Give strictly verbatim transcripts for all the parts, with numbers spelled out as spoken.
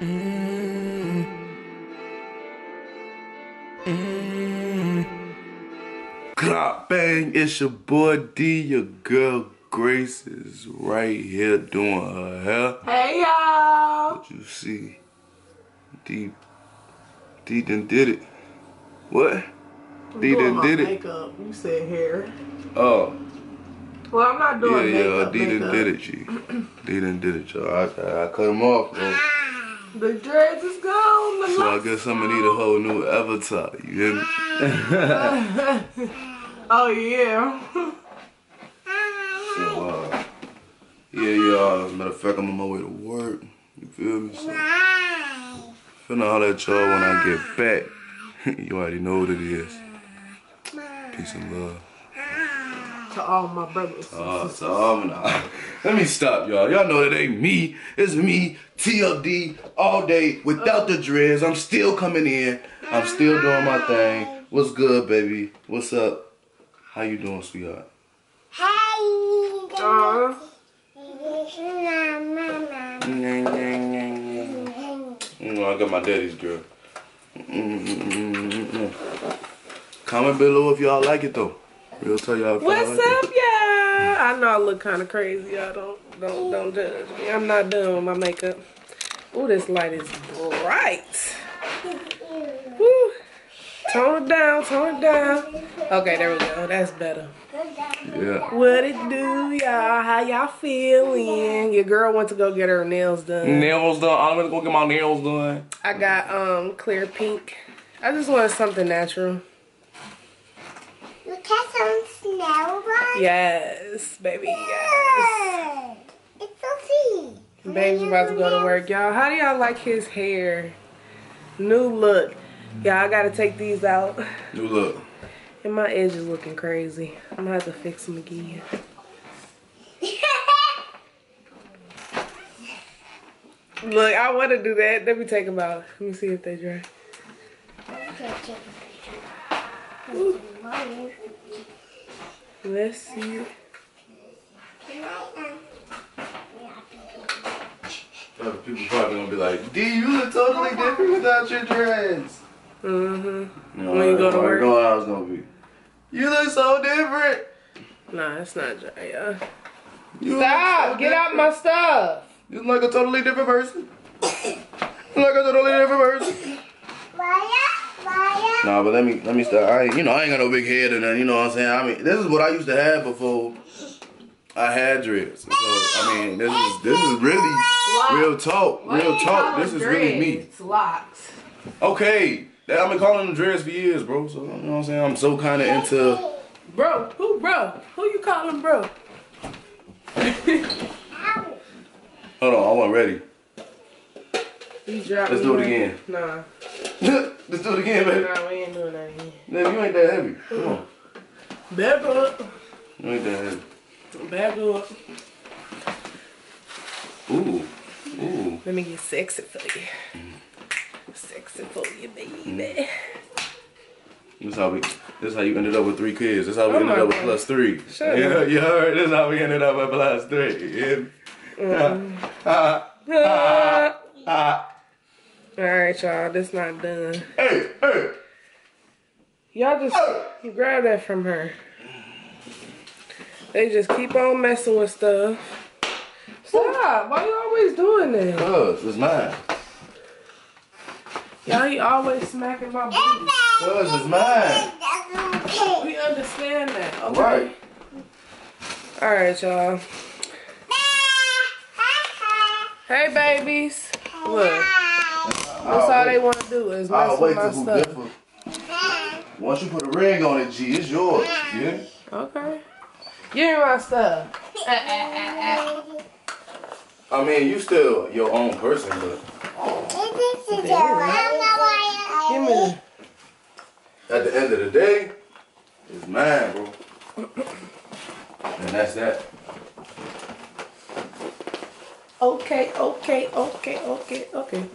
Mm. Mm. God bang, it's your boy Dee, your girl Grace is right here doing her hair. Hey y'all! What you see? Dee, Dee done did it. What? I'm Dee done did it. Makeup. You said hair. Oh. Well, I'm not doing yeah, makeup. Yeah, Dee done did it, G. Dee done did it, y'all. I, I, I cut him off, bro. The dreads is gone. The so I guess I'm gonna need a whole new avatar. You hear me? Oh yeah. So uh, yeah, y'all. As a matter of fact, I'm on my way to work. You feel me? So finna holler at y'all when I get back. You already know what it is. Peace and love. To all my brothers. Uh, to all my. Let me stop, y'all. Y'all know that ain't me. It's me, T L D, all day without the dreads. I'm still coming in. I'm still doing my thing. What's good, baby? What's up? How you doing, sweetheart? Hi. I got my daddy's girl. Comment below if y'all like it though. We'll tell y'all. What's up, y'all? I know I look kind of crazy. Y'all don't, don't, don't judge me. I'm not done with my makeup. Ooh, this light is bright. Woo. Tone it down, tone it down. Okay, there we go. That's better. Yeah. What it do, y'all? How y'all feeling? Your girl went to go get her nails done. Nails done. I'm gonna go get my nails done. I got um clear pink. I just wanted something natural. Yes, baby, yes. It's so sweet. Baby's about to go to work, y'all. How do y'all like his hair? New look. Y'all, I gotta take these out. New look. And my edge is looking crazy. I'm gonna have to fix them again. Look, I wanna do that. Let me take them out. Let me see if they dry. Ooh. Let's see. Other people probably gonna be like, Dee, you look totally different without your dreads. Mm-hmm. You know, when you go to work, you know how it's gonna be. You look so different. Nah, it's not dry, y'all. Stop! Get out my stuff. You look like a totally different person. You look like a totally different person. Nah, but let me let me start. I you know I ain't got no big head or nothing. You know what I'm saying? I mean, this is what I used to have before I had dreads. So I mean, this is this is really real talk, real talk. This is really me. It's locks. Okay, I've been calling them dreads for years, bro. So you know what I'm saying? I'm so kind of into. Bro, who bro? Who you calling bro? Hold on, I wasn't ready. Let's do it again. Nah. Let's do it again, baby. Nah, we ain't doing that again. Baby, you ain't that heavy. Come on. Back up. You ain't that heavy. Back up. Ooh. Ooh. Let me get sexy for you. Mm. Sexy for you, baby. Mm. This how we. This how you ended up with three kids. This how we oh ended up with plus three. Shut yeah, up. You heard? This how we ended up with plus three. Yeah. Um. Uh, uh, uh, uh, uh. Alright, y'all, that's not done. Hey, hey. Y'all just hey. grab that from her. They just keep on messing with stuff. Stop. Ooh. Why you always doing that? Cuz, it's mine. Y'all, you always smacking my booty. Cuz, it's mine. We understand that, okay? Right. Alright, y'all. Hey, babies. Look. That's all they want to do is mess with my stuff. Once you put a ring on it, G, it's yours. Yeah? Okay. Give me my stuff. I mean, you still your own person, but... Damn. Give me. At the end of the day, it's mine, bro. And that's that. Okay, okay, okay, okay, okay.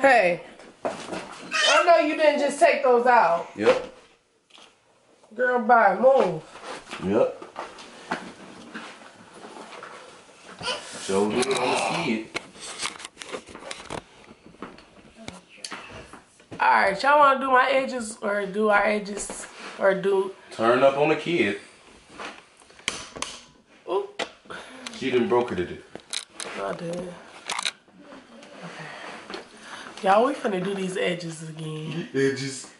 Hey, I know you didn't just take those out. Yep. Girl, bye. Move. Yep. So we don't want to see it. Alright, y'all want to do my edges or do our edges or do... Turn up on the kid. Ooh. She done broke it, did it? I did. Okay. Y'all, we finna do these edges again. The edges.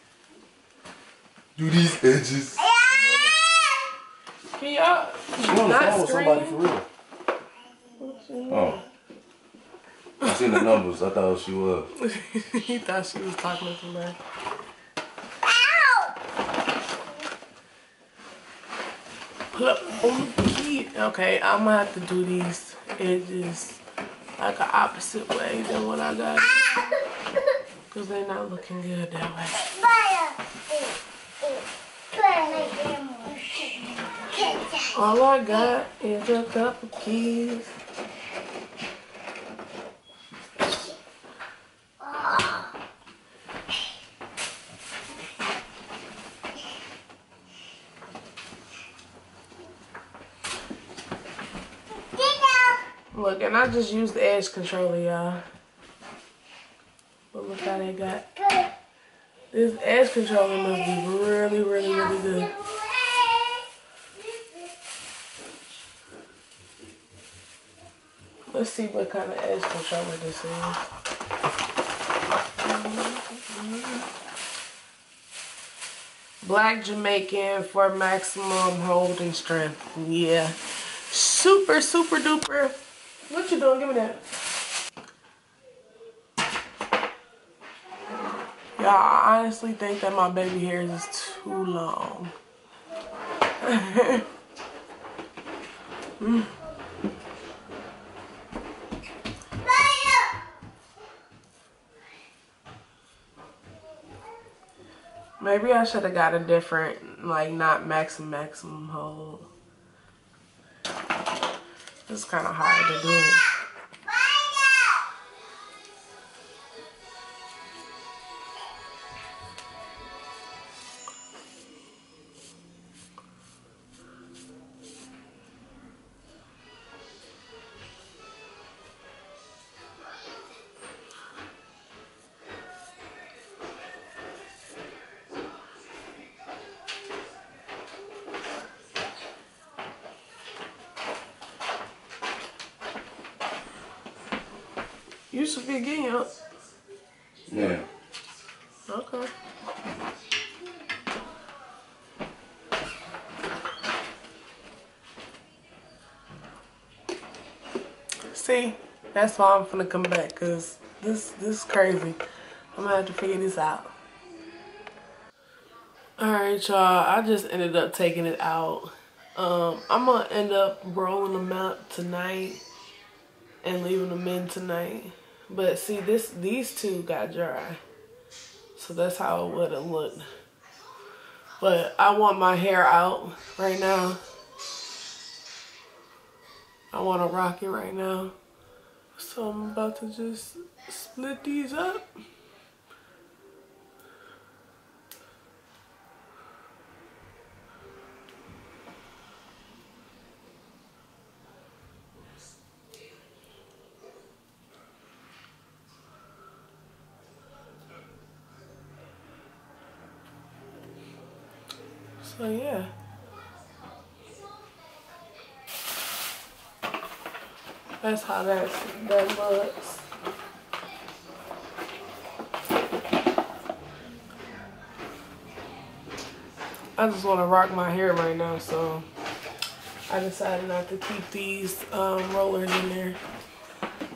Do these edges. Can y'all not scream? Oh. I seen the numbers. I thought she was. He thought she was talking to somebody. Ow! Pull up on the kid. Okay, I'm gonna have to do these edges like an opposite way than what I got. Because they're not looking good that way. All I got is a couple kids. Look, and I just used the edge controller, y'all. But look how they got. This edge controller must be really, really, really good. Let's see what kind of edge controller this is. Black Jamaican for maximum hold and strength. Yeah. Super, super duper. What you doing? Give me that. Y'all, I honestly think that my baby hairs is too long. mm. Maybe I should have got a different, like, not maximum, maximum hold. It's kind of hard to do it. You should be getting up. Yeah. Okay. See, that's why I'm finna come back, because this, this is crazy. I'm gonna have to figure this out. Alright, y'all. I just ended up taking it out. Um, I'm gonna end up rolling them out tonight and leaving them in tonight. But see, this these two got dry, so that's how it would have looked. But I want my hair out right now. I want to rock it right now, so I'm about to just split these up. So yeah. That's how that's, that looks. I just want to rock my hair right now, so I decided not to keep these um, rollers in there.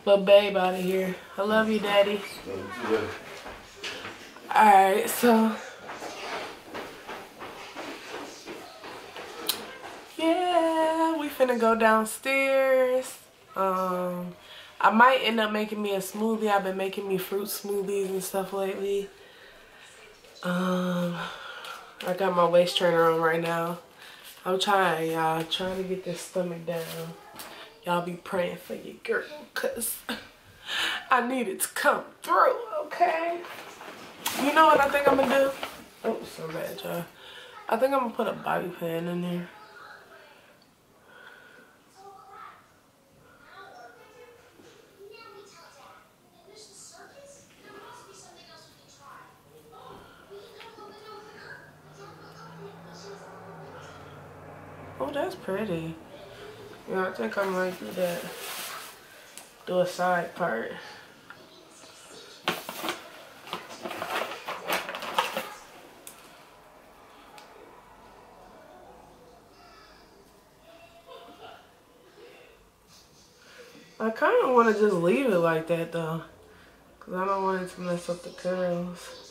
But babe out of here. I love you, daddy. Alright, so... Gonna go downstairs. um I might end up making me a smoothie. I've been making me fruit smoothies and stuff lately. um I got my waist trainer on right now. I'm trying, y'all, trying to get this stomach down. Y'all be praying for your girl, because I need it to come through. Okay, you know what I think I'm gonna do? Oh, so bad, y'all. I think I'm gonna put a bobby pin in there. Oh, that's pretty. You know, I think I might do that. Do a side part. I kind of want to just leave it like that though, because I don't want it to mess up the curls.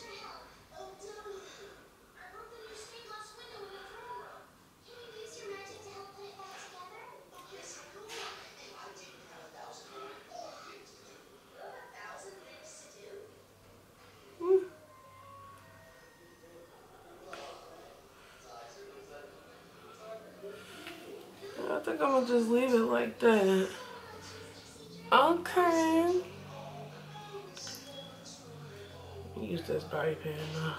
I think I'm gonna just leave it like that. Okay. Use this body pin now.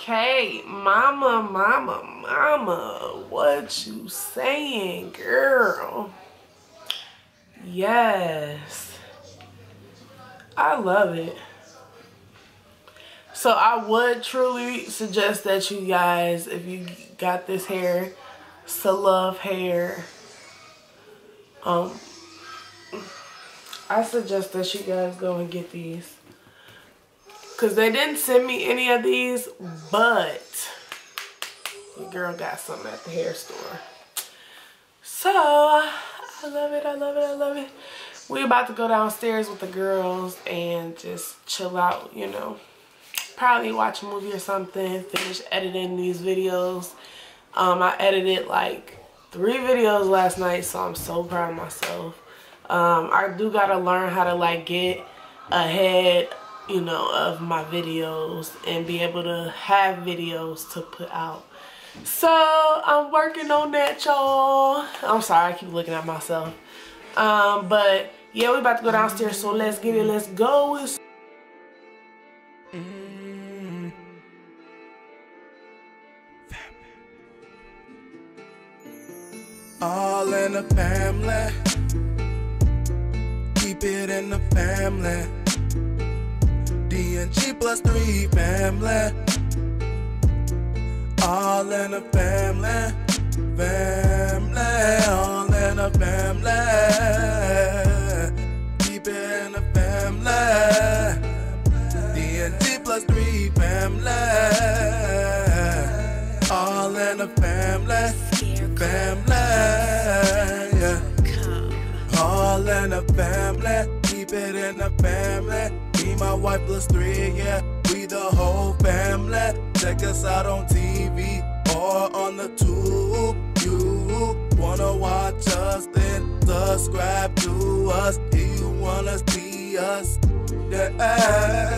Okay, mama, mama, mama, what you saying, girl? Yes. I love it. So I would truly suggest that you guys, if you got this hair, to love hair. Um, I suggest that you guys go and get these. Because they didn't send me any of these, but the girl got some at the hair store. So, I love it, I love it, I love it. We're about to go downstairs with the girls and just chill out, you know. Probably watch a movie or something, finish editing these videos. Um, I edited like three videos last night, so I'm so proud of myself. Um, I do gotta learn how to like get ahead, you know, of my videos and be able to have videos to put out. So I'm working on that, y'all. I'm sorry, I keep looking at myself. Um, but yeah, we're about to go downstairs, so let's get it, let's go. Mm. All in the family. Keep it in the family. D and G plus three family. All in a family. Family. All in a family. Keep it in a family. D and G plus three family. All in a family. Family. Yeah. All in a family. Keep it in a family. Me, my wife, plus three, yeah, we the whole family. Check us out on T V or on the tube. You wanna watch us, then subscribe to us. Do you wanna see us? Yeah.